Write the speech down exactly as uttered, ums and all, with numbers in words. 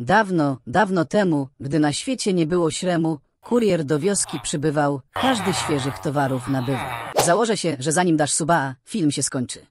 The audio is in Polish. Dawno, dawno temu, gdy na świecie nie było śremu, kurier do wioski przybywał, każdy świeżych towarów nabywał. Założę się, że zanim dasz suba, film się skończy.